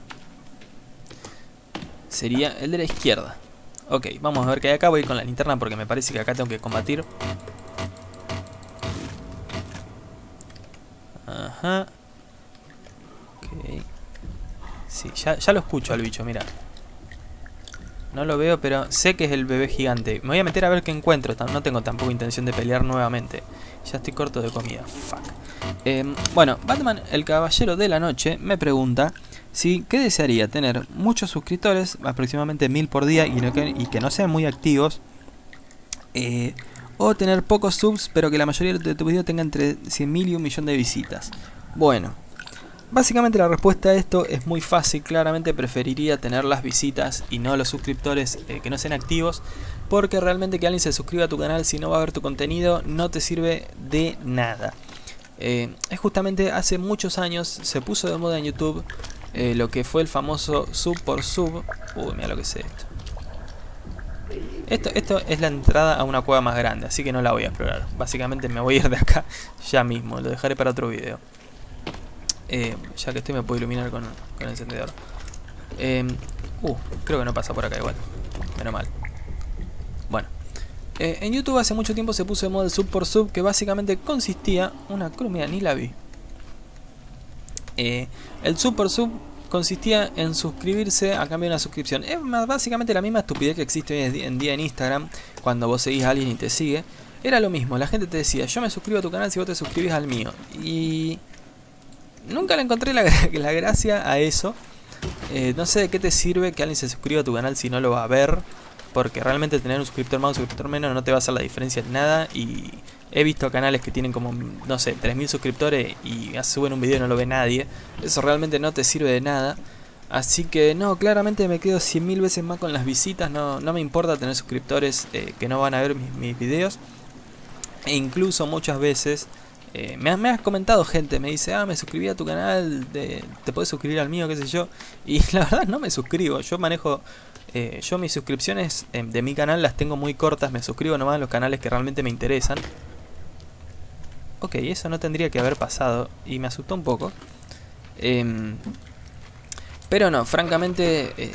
sería el de la izquierda. Ok, vamos a ver qué hay acá. Voy con la linterna porque me parece que acá tengo que combatir. Ajá. Ok. Sí, ya, ya lo escucho al bicho, mira. No lo veo, pero sé que es el bebé gigante. Me voy a meter a ver qué encuentro. No tengo tampoco intención de pelear nuevamente. Ya estoy corto de comida. Fuck. Eh, bueno, Batman, el Caballero de la Noche, me pregunta... Sí, ¿qué desearía? Tener muchos suscriptores, aproximadamente mil por día, y, no que, y que no sean muy activos, eh, o tener pocos subs pero que la mayoría de tu video tenga entre cien mil y un millón de visitas. Bueno, básicamente la respuesta a esto es muy fácil. Claramente preferiría tener las visitas y no los suscriptores eh, que no sean activos, porque realmente que alguien se suscriba a tu canal si no va a ver tu contenido no te sirve de nada. Eh, es justamente hace muchos años se puso de moda en YouTube eh, lo que fue el famoso sub por sub. Uy, mira lo que es esto. Esto, esto es la entrada a una cueva más grande, así que no la voy a explorar. Básicamente me voy a ir de acá ya mismo, lo dejaré para otro video. Eh, ya que estoy me puedo iluminar con, con el encendedor. Eh, uh, creo que no pasa por acá igual, menos mal. Bueno, eh, en YouTube hace mucho tiempo se puso de moda el sub por sub, que básicamente consistía... Una cruz, mira, ni la vi. Eh, el sub por sub consistía en suscribirse a cambio de una suscripción. Es más, básicamente la misma estupidez que existe hoy en día en Instagram. Cuando vos seguís a alguien y te sigue, era lo mismo. La gente te decía: yo me suscribo a tu canal si vos te suscribís al mío. Y nunca le encontré la, la gracia a eso. eh, No sé de qué te sirve que alguien se suscriba a tu canal si no lo va a ver, porque realmente tener un suscriptor más o un suscriptor menos no te va a hacer la diferencia en nada. Y he visto canales que tienen como, no sé, tres mil suscriptores y suben un video y no lo ve nadie. Eso realmente no te sirve de nada. Así que no, claramente me quedo cien mil veces más con las visitas. No, no me importa tener suscriptores eh, que no van a ver mis, mis videos. E incluso muchas veces eh, me, me has comentado gente, me dice: ah, me suscribí a tu canal, de, te podés suscribir al mío, qué sé yo. Y la verdad no me suscribo, yo manejo... Eh, yo mis suscripciones eh, de mi canal las tengo muy cortas. Me suscribo nomás a los canales que realmente me interesan. Ok, eso no tendría que haber pasado y me asustó un poco. Eh, pero no, francamente, eh,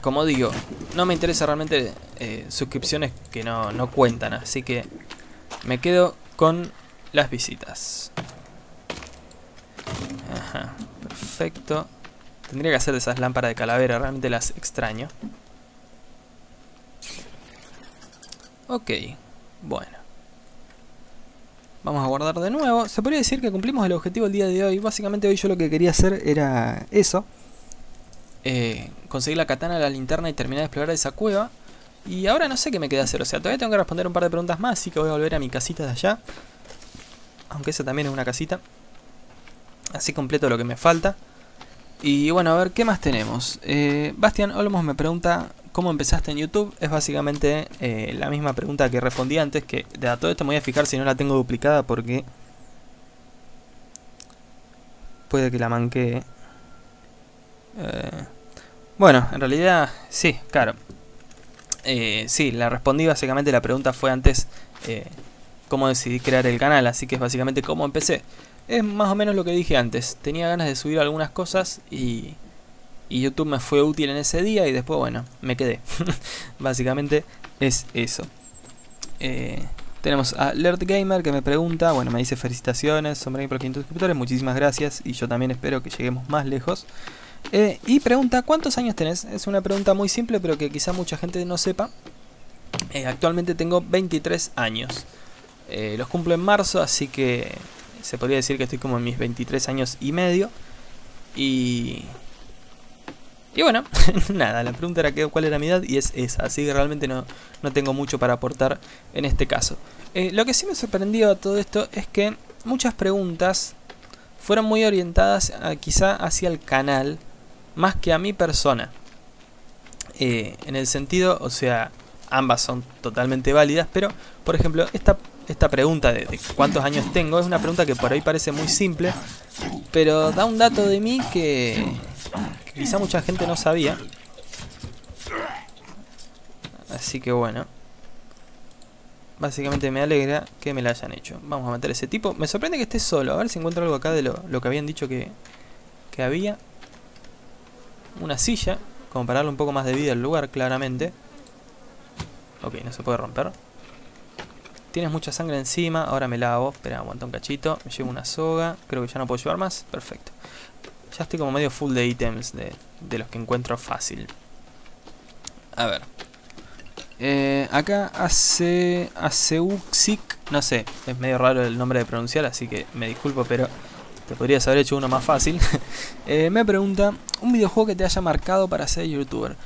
como digo, no me interesa realmente eh, suscripciones que no, no cuentan. Así que me quedo con las visitas. Ajá, perfecto. Tendría que hacer de esas lámparas de calavera, realmente las extraño. Ok, bueno. Vamos a guardar de nuevo. Se podría decir que cumplimos el objetivo el día de hoy. Básicamente hoy yo lo que quería hacer era eso. Eh, conseguir la katana, la linterna y terminar de explorar esa cueva. Y ahora no sé qué me queda hacer. O sea, todavía tengo que responder un par de preguntas más. Así que voy a volver a mi casita de allá. Aunque esa también es una casita. Así completo lo que me falta. Y bueno, a ver, ¿qué más tenemos? Eh, Bastián Olmos me pregunta... ¿Cómo empezaste en YouTube? Es básicamente eh, la misma pregunta que respondí antes, que de todo esto me voy a fijar si no la tengo duplicada porque puede que la manquee. Eh, bueno, en realidad sí, claro. Eh, sí, la respondí básicamente, la pregunta fue antes eh, cómo decidí crear el canal, así que es básicamente cómo empecé. Es más o menos lo que dije antes, tenía ganas de subir algunas cosas y... Y YouTube me fue útil en ese día y después, bueno, me quedé. Básicamente es eso. Eh, tenemos a AlertGamer que me pregunta, bueno, me dice felicitaciones, Somber Games por quinientos suscriptores, muchísimas gracias. Y yo también espero que lleguemos más lejos. Eh, y pregunta, ¿cuántos años tenés? Es una pregunta muy simple pero que quizá mucha gente no sepa. Eh, actualmente tengo veintitrés años. Eh, los cumplo en marzo, así que se podría decir que estoy como en mis veintitrés años y medio. Y... Y bueno, nada, la pregunta era cuál era mi edad y es esa, así que realmente no, no tengo mucho para aportar en este caso. Eh, lo que sí me sorprendió a todo esto es que muchas preguntas fueron muy orientadas a, quizá hacia el canal más que a mi persona. Eh, en el sentido, o sea, ambas son totalmente válidas, pero por ejemplo esta, esta pregunta de, de cuántos años tengo es una pregunta que por ahí parece muy simple, pero da un dato de mí que... Quizá mucha gente no sabía. Así que bueno. Básicamente me alegra que me la hayan hecho. Vamos a matar a ese tipo. Me sorprende que esté solo. A ver si encuentro algo acá de lo, lo que habían dicho que, que había. Una silla. Como para darle un poco más de vida al lugar, claramente. Ok, no se puede romper. Tienes mucha sangre encima. Ahora me lavo. Espera, aguanta un cachito. Me llevo una soga. Creo que ya no puedo llevar más. Perfecto. Ya estoy como medio full de ítems de, de los que encuentro fácil. A ver. Eh, acá hace... Hace uxic. No sé, es medio raro el nombre de pronunciar, así que me disculpo, pero te podrías haber hecho uno más fácil. eh, me pregunta, ¿un videojuego que te haya marcado para ser youtuber?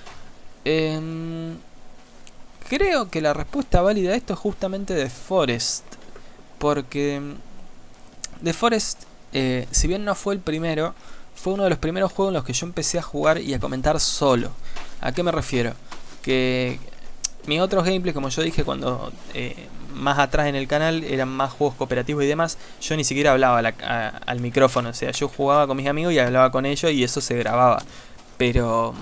Eh, creo que la respuesta válida a esto es justamente The Forest, porque The Forest, eh, si bien no fue el primero, fue uno de los primeros juegos en los que yo empecé a jugar y a comentar solo. ¿A qué me refiero? Que mis otros gameplays, como yo dije cuando eh, más atrás en el canal, eran más juegos cooperativos y demás, yo ni siquiera hablaba a la, a, al micrófono, o sea, yo jugaba con mis amigos y hablaba con ellos y eso se grababa. Pero...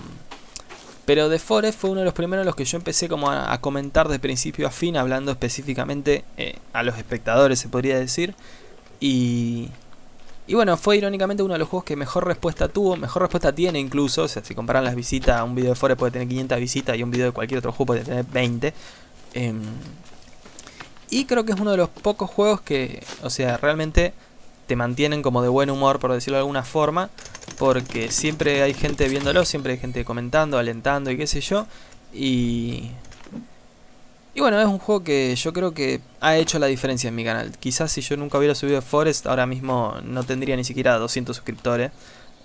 Pero The Forest fue uno de los primeros en los que yo empecé como a, a comentar de principio a fin, hablando específicamente eh, a los espectadores, se podría decir. Y, y bueno, fue irónicamente uno de los juegos que mejor respuesta tuvo, mejor respuesta tiene incluso. O sea, si comparan las visitas, un video de Forest puede tener quinientas visitas y un video de cualquier otro juego puede tener veinte. Eh, y creo que es uno de los pocos juegos que, o sea, realmente te mantienen como de buen humor, por decirlo de alguna forma, porque siempre hay gente viéndolo, siempre hay gente comentando, alentando y qué sé yo. Y, y bueno, es un juego que yo creo que ha hecho la diferencia en mi canal. Quizás si yo nunca hubiera subido Forest, ahora mismo no tendría ni siquiera doscientos suscriptores.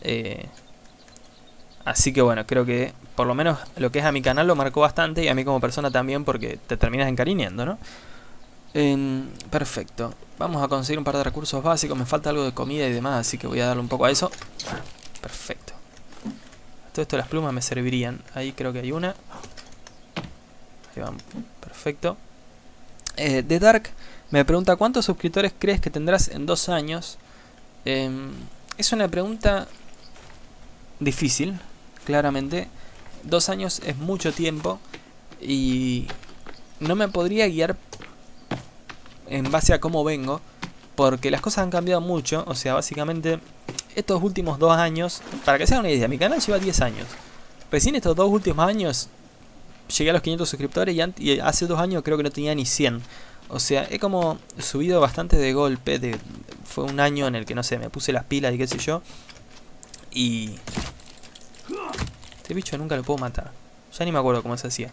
Eh, así que bueno, creo que por lo menos lo que es a mi canal lo marcó bastante, y a mí como persona también, porque te terminas encariñando, ¿no? Eh, perfecto. Vamos a conseguir un par de recursos básicos. Me falta algo de comida y demás, así que voy a darle un poco a eso. Perfecto. Todo esto, las plumas me servirían. Ahí creo que hay una. Ahí van. Perfecto. Eh, The Dark me pregunta, ¿cuántos suscriptores crees que tendrás en dos años? Eh, es una pregunta difícil, claramente. Dos años es mucho tiempo y no me podría guiar en base a cómo vengo, porque las cosas han cambiado mucho. O sea, básicamente estos últimos dos años, para que se hagan una idea, mi canal lleva diez años. Recién estos dos últimos años llegué a los quinientos suscriptores, y, y hace dos años creo que no tenía ni cien. O sea, he como subido bastante de golpe. De, fue un año en el que, no sé, me puse las pilas y qué sé yo. Y... este bicho nunca lo puedo matar. Ya ni me acuerdo cómo se hacía.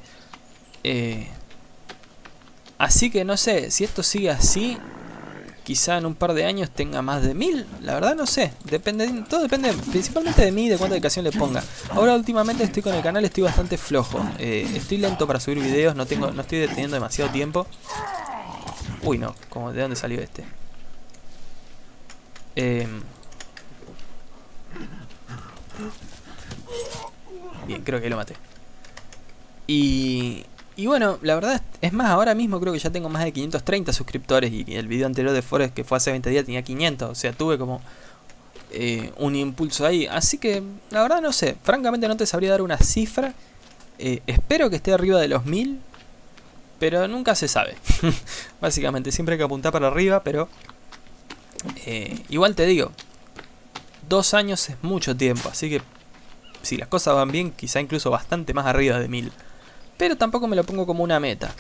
Eh... Así que no sé, si esto sigue así, quizá en un par de años tenga más de mil. La verdad no sé, depende, todo depende principalmente de mí y de cuánta dedicación le ponga. Ahora últimamente estoy con el canal, estoy bastante flojo. Eh, estoy lento para subir videos, no tengo, no estoy teniendo demasiado tiempo. Uy no, como, ¿de dónde salió este? Eh... Bien, creo que lo maté. Y... Y bueno, la verdad, es más, ahora mismo creo que ya tengo más de quinientos treinta suscriptores, y el video anterior de Forest, que fue hace veinte días, tenía quinientos, o sea, tuve como eh, un impulso ahí. Así que, la verdad, no sé, francamente no te sabría dar una cifra. Eh, espero que esté arriba de los mil, pero nunca se sabe. Básicamente, siempre hay que apuntar para arriba, pero eh, igual te digo, dos años es mucho tiempo, así que si las cosas van bien, quizá incluso bastante más arriba de mil. Pero tampoco me lo pongo como una meta.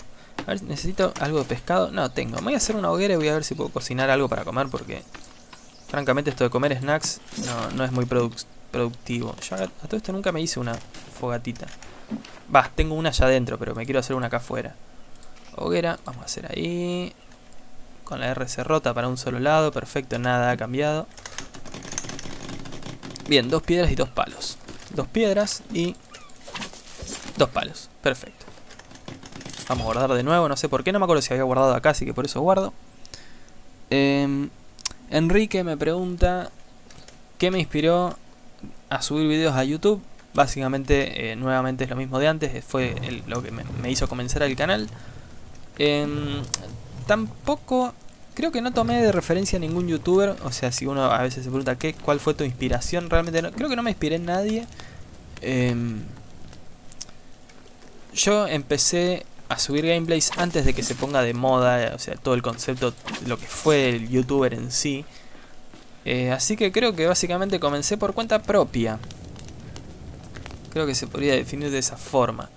A ver, ¿necesito algo de pescado? No, tengo. Me voy a hacer una hoguera y voy a ver si puedo cocinar algo para comer, porque francamente esto de comer snacks no, no es muy productivo. Yo a todo esto nunca me hice una fogatita. Va, tengo una allá adentro, pero me quiero hacer una acá afuera. Hoguera, vamos a hacer ahí. Con la R se rota para un solo lado. Perfecto, nada ha cambiado. Bien, dos piedras y dos palos. Dos piedras y... dos palos, perfecto. Vamos a guardar de nuevo, no sé por qué, no me acuerdo si había guardado acá, así que por eso guardo. eh, Enrique me pregunta, ¿qué me inspiró a subir videos a YouTube? Básicamente, eh, nuevamente es lo mismo de antes, fue el, lo que me, me hizo comenzar el canal. eh, Tampoco, creo que no tomé de referencia a ningún youtuber. O sea, si uno a veces se pregunta ¿qué, cuál fue tu inspiración? Realmente no, creo que no me inspiré en nadie. Eh... Yo empecé a subir gameplays antes de que se ponga de moda, o sea, todo el concepto, lo que fue el youtuber en sí. Eh, así que creo que básicamente comencé por cuenta propia. Creo que se podría definir de esa forma.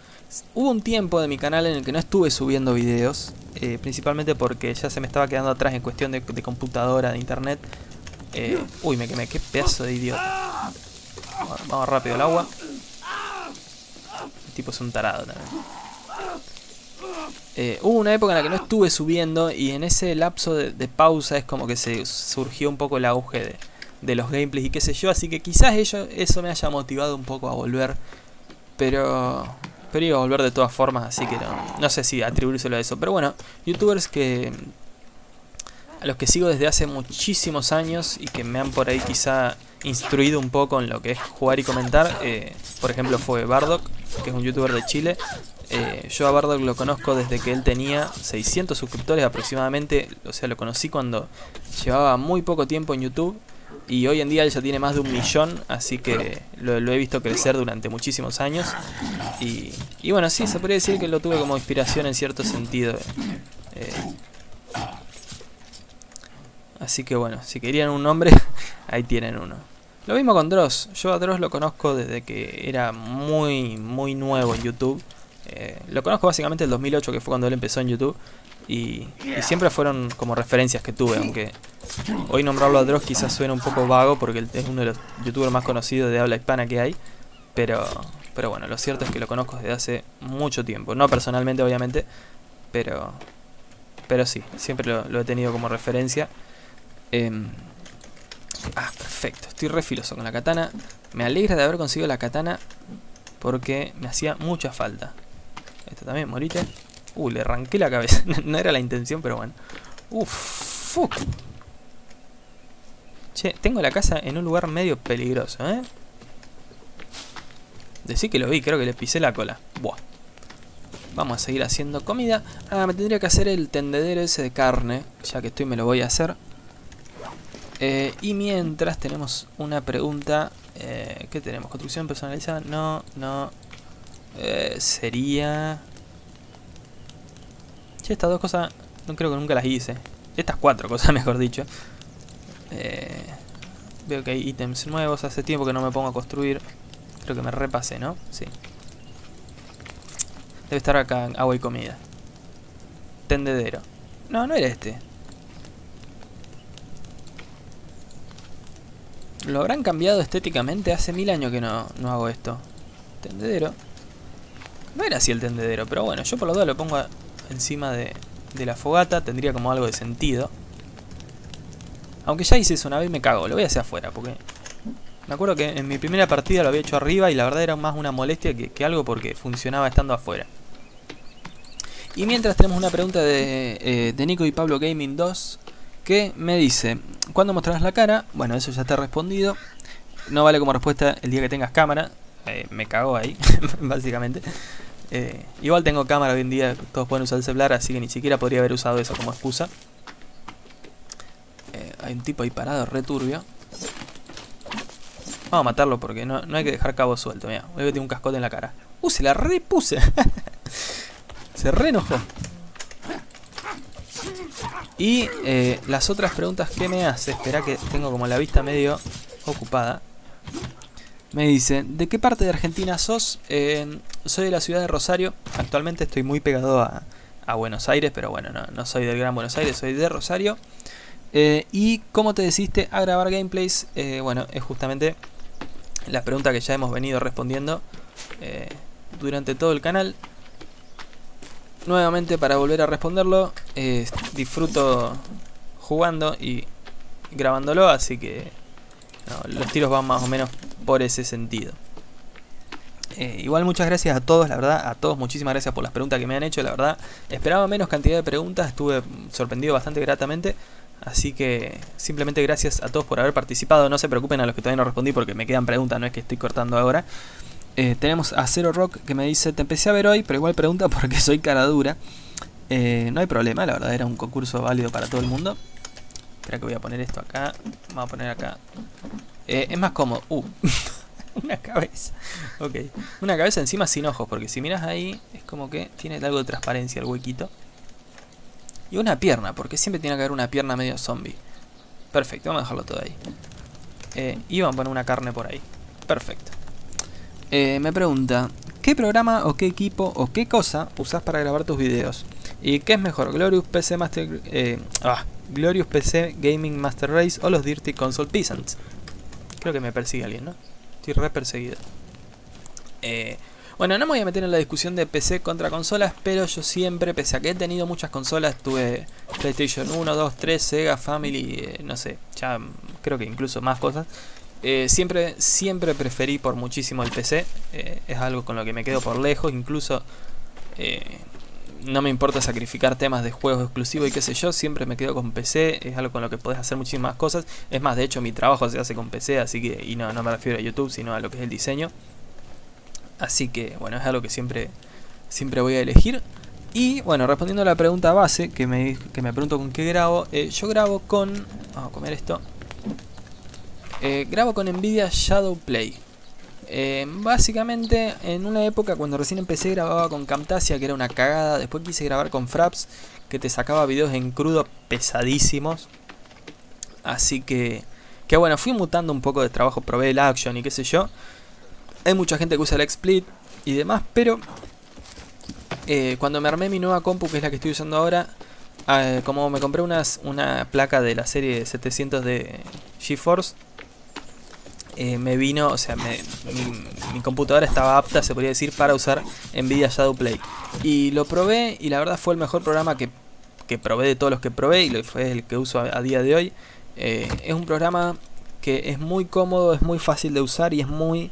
Hubo un tiempo de mi canal en el que no estuve subiendo videos, eh, principalmente porque ya se me estaba quedando atrás en cuestión de, de computadora, de internet. Eh, uy, me quemé, qué pedazo de idiota. Vamos, vamos rápido al agua. Tipo es un tarado también. Eh, hubo una época en la que no estuve subiendo, y en ese lapso de, de pausa es como que se surgió un poco el auge de, de los gameplays y qué sé yo. Así que quizás ello, eso me haya motivado un poco a volver. Pero, pero iba a volver de todas formas, así que no, no sé si atribuírselo a eso. Pero bueno, youtubers que a los que sigo desde hace muchísimos años y que me han por ahí quizá instruido un poco en lo que es jugar y comentar, eh, por ejemplo fue Bardock, que es un youtuber de Chile. Eh, yo a Bardock lo conozco desde que él tenía seiscientos suscriptores aproximadamente, o sea, lo conocí cuando llevaba muy poco tiempo en YouTube y hoy en día él ya tiene más de un millón, así que lo, lo he visto crecer durante muchísimos años y, y bueno, sí, se podría decir que lo tuve como inspiración en cierto sentido. Eh, así que bueno, si querían un nombre, ahí tienen uno. Lo mismo con Dross, yo a Dross lo conozco desde que era muy, muy nuevo en YouTube. Eh, lo conozco básicamente el dos mil ocho, que fue cuando él empezó en YouTube, y, y siempre fueron como referencias que tuve, aunque hoy nombrarlo a Dross quizás suena un poco vago porque es uno de los youtubers más conocidos de habla hispana que hay, pero, pero bueno, lo cierto es que lo conozco desde hace mucho tiempo, no personalmente obviamente, pero, pero sí, siempre lo, lo he tenido como referencia. Eh, ah, perfecto, estoy re filoso con la katana, me alegra de haber conseguido la katana porque me hacía mucha falta. Esto también, morite. Uh, le arranqué la cabeza. No era la intención, pero bueno. Uff, fuck. Che, tengo la casa en un lugar medio peligroso, ¿eh? Decí que lo vi, creo que le pisé la cola. Buah. Vamos a seguir haciendo comida. Ah, me tendría que hacer el tendedero ese de carne. Ya que estoy, me lo voy a hacer. Eh, y mientras tenemos una pregunta. Eh, ¿Qué tenemos? ¿Construcción personalizada? No, no. Eh, sería... Che, estas dos cosas no creo que nunca las hice. Estas cuatro cosas, mejor dicho. Eh, veo que hay ítems nuevos. Hace tiempo que no me pongo a construir. Creo que me repasé, ¿no? Sí. Debe estar acá en agua y comida. Tendedero. No, no era este. Lo habrán cambiado estéticamente. Hace mil años que no, no hago esto. Tendedero. No era así el tendedero, pero bueno, yo por los dos lo pongo encima de, de la fogata. Tendría como algo de sentido. Aunque ya hice eso una vez y me cago. Lo voy a hacer afuera, porque... Me acuerdo que en mi primera partida lo había hecho arriba y la verdad era más una molestia que, que algo, porque funcionaba estando afuera. Y mientras tenemos una pregunta de, eh, de Nico y Pablo Gaming dos, que me dice... ¿Cuándo mostrarás la cara? Bueno, eso ya está respondido. No vale como respuesta el día que tengas cámara. Eh, me cago ahí, básicamente. Eh, igual tengo cámara hoy en día, todos pueden usar el celular, así que ni siquiera podría haber usado eso como excusa. Eh, hay un tipo ahí parado, re turbio. Vamos a matarlo porque no, no hay que dejar cabo suelto. Mira, hoy tengo un cascote en la cara. ¡Uh, se la repuse! Se re enojó. Y eh, las otras preguntas que me hace, espera que tengo como la vista medio ocupada. Me dice, ¿de qué parte de Argentina sos? Eh, soy de la ciudad de Rosario. Actualmente estoy muy pegado a, a Buenos Aires, pero bueno, no, no soy del Gran Buenos Aires, soy de Rosario. Eh, ¿Y cómo te decidiste a grabar gameplays? Eh, bueno, es justamente la pregunta que ya hemos venido respondiendo eh, durante todo el canal. Nuevamente, para volver a responderlo, eh, disfruto jugando y grabándolo, así que no, los tiros van más o menos por ese sentido. Eh, igual muchas gracias a todos, la verdad, a todos muchísimas gracias por las preguntas que me han hecho, la verdad. Esperaba menos cantidad de preguntas, estuve sorprendido bastante gratamente. Así que simplemente gracias a todos por haber participado. No se preocupen a los que todavía no respondí porque me quedan preguntas, no es que estoy cortando ahora. Eh, tenemos a Zero Rock que me dice, te empecé a ver hoy, pero igual pregunta porque soy cara dura. Eh, no hay problema, la verdad era un concurso válido para todo el mundo. Espera que voy a poner esto acá, vamos a poner acá. Eh, es más cómodo. Uh, una cabeza. Ok. Una cabeza encima sin ojos, porque si miras ahí es como que tiene algo de transparencia el huequito. Y una pierna, porque siempre tiene que haber una pierna medio zombie. Perfecto, vamos a dejarlo todo ahí. Eh, y vamos a poner una carne por ahí. Perfecto. Eh, me pregunta, ¿qué programa o qué equipo o qué cosa usás para grabar tus videos? ¿Y qué es mejor? Glorious P C Master... Eh, ah, Glorious P C Gaming Master Race o los Dirty Console Peasants. Creo que me persigue alguien, ¿no? Estoy re perseguido. Eh, bueno, no me voy a meter en la discusión de P C contra consolas, pero yo siempre, pese a que he tenido muchas consolas, tuve PlayStation uno, dos, tres, Sega, Family, eh, no sé, ya creo que incluso más cosas. Eh, siempre, siempre preferí por muchísimo el P C. Eh, es algo con lo que me quedo por lejos. Incluso eh, no me importa sacrificar temas de juegos exclusivos y qué sé yo. Siempre me quedo con P C. Es algo con lo que podés hacer muchísimas cosas. Es más, de hecho, mi trabajo se hace con P C. Así que, y no, no me refiero a YouTube, sino a lo que es el diseño. Así que, bueno, es algo que siempre, siempre voy a elegir. Y bueno, respondiendo a la pregunta base, que me, que me pregunto con qué grabo. Eh, yo grabo con... Vamos a comer esto. Eh, grabo con Nvidia ShadowPlay. Eh, básicamente, en una época cuando recién empecé grababa con Camtasia, que era una cagada. Después quise grabar con Fraps, que te sacaba videos en crudo pesadísimos. Así que, que bueno, fui mutando un poco de trabajo. Probé el Action y qué sé yo. Hay mucha gente que usa el XSplit y demás, pero eh, cuando me armé mi nueva compu, que es la que estoy usando ahora, eh, como me compré unas, una placa de la serie setecientos de GeForce, Eh, me vino, o sea, me, mi, mi computadora estaba apta, se podría decir, para usar Nvidia ShadowPlay. Y lo probé, y la verdad fue el mejor programa que, que probé de todos los que probé, y fue el que uso a, a día de hoy. Eh, es un programa que es muy cómodo, es muy fácil de usar y es muy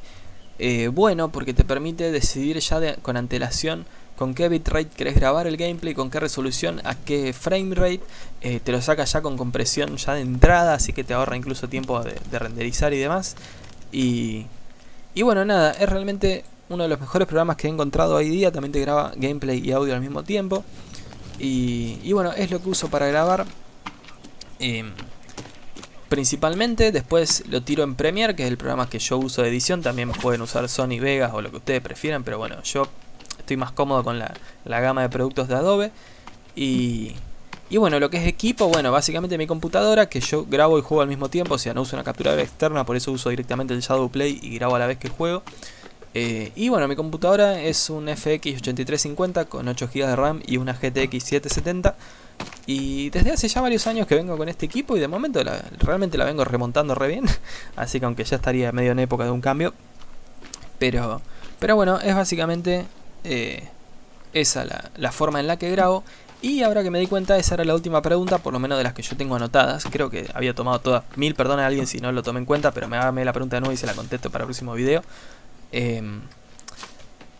eh, bueno, porque te permite decidir ya de, con antelación con qué bitrate querés grabar el gameplay, con qué resolución, a qué frame rate. Eh, te lo saca ya con compresión ya de entrada, así que te ahorra incluso tiempo de, de renderizar y demás. Y, y bueno, nada, es realmente uno de los mejores programas que he encontrado hoy día. También te graba gameplay y audio al mismo tiempo. Y, y bueno, es lo que uso para grabar. Eh, Principalmente, después lo tiro en Premiere, que es el programa que yo uso de edición. También pueden usar Sony Vegas o lo que ustedes prefieran, pero bueno, yo estoy más cómodo con la, la gama de productos de Adobe. Y, y bueno, lo que es equipo, bueno, básicamente mi computadora, que yo grabo y juego al mismo tiempo. O sea, no uso una capturadora externa, por eso uso directamente el ShadowPlay y grabo a la vez que juego. Eh, y bueno, mi computadora es un F X ochenta y tres cincuenta con ocho gigas de RAM y una G T X setecientos setenta. Y desde hace ya varios años que vengo con este equipo, y de momento la, realmente la vengo remontando re bien. Así que aunque ya estaría medio en época de un cambio. Pero, pero bueno, es básicamente... Eh, esa la, la forma en la que grabo. Y ahora que me di cuenta, esa era la última pregunta, por lo menos de las que yo tengo anotadas. Creo que había tomado todas. Mil perdón a alguien si no lo tomé en cuenta, pero me hagáme la pregunta de nuevo y se la contesto para el próximo video. eh,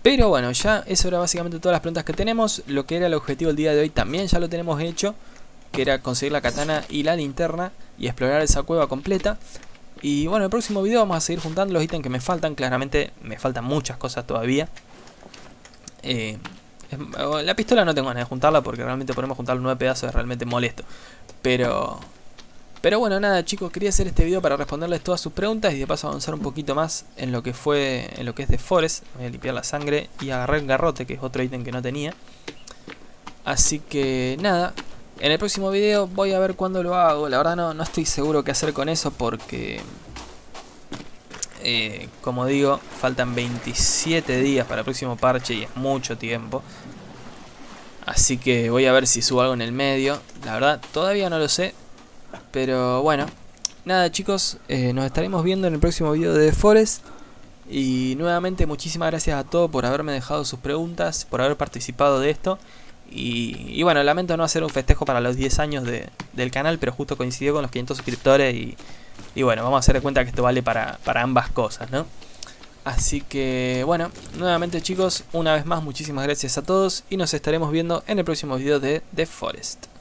Pero bueno, ya eso era básicamente todas las preguntas que tenemos. Lo que era el objetivo del día de hoy también ya lo tenemos hecho, que era conseguir la katana y la linterna y explorar esa cueva completa. Y bueno, en el próximo video vamos a seguir juntando los ítems que me faltan. Claramente me faltan muchas cosas todavía. Eh, la pistola no tengo ganas de juntarla, porque realmente ponemos a juntar nueve pedazos, es realmente molesto. Pero pero bueno, nada chicos, quería hacer este video para responderles todas sus preguntas y de paso avanzar un poquito más en lo que fue, en lo que es The Forest. Voy a limpiar la sangre y agarrar el garrote, que es otro ítem que no tenía. Así que nada, en el próximo video voy a ver cuándo lo hago. La verdad no, no estoy seguro qué hacer con eso, porque... Eh, como digo, faltan veintisiete días para el próximo parche y es mucho tiempo. Así que voy a ver si subo algo en el medio. La verdad, todavía no lo sé. Pero bueno, nada chicos, eh, nos estaremos viendo en el próximo video de The Forest. Y nuevamente muchísimas gracias a todos por haberme dejado sus preguntas, por haber participado de esto. Y, y bueno, lamento no hacer un festejo para los diez años de, del canal, pero justo coincidió con los quinientos suscriptores y... Y bueno, vamos a hacer de cuenta que esto vale para, para ambas cosas, ¿no? Así que, bueno, nuevamente chicos, una vez más muchísimas gracias a todos y nos estaremos viendo en el próximo video de The Forest.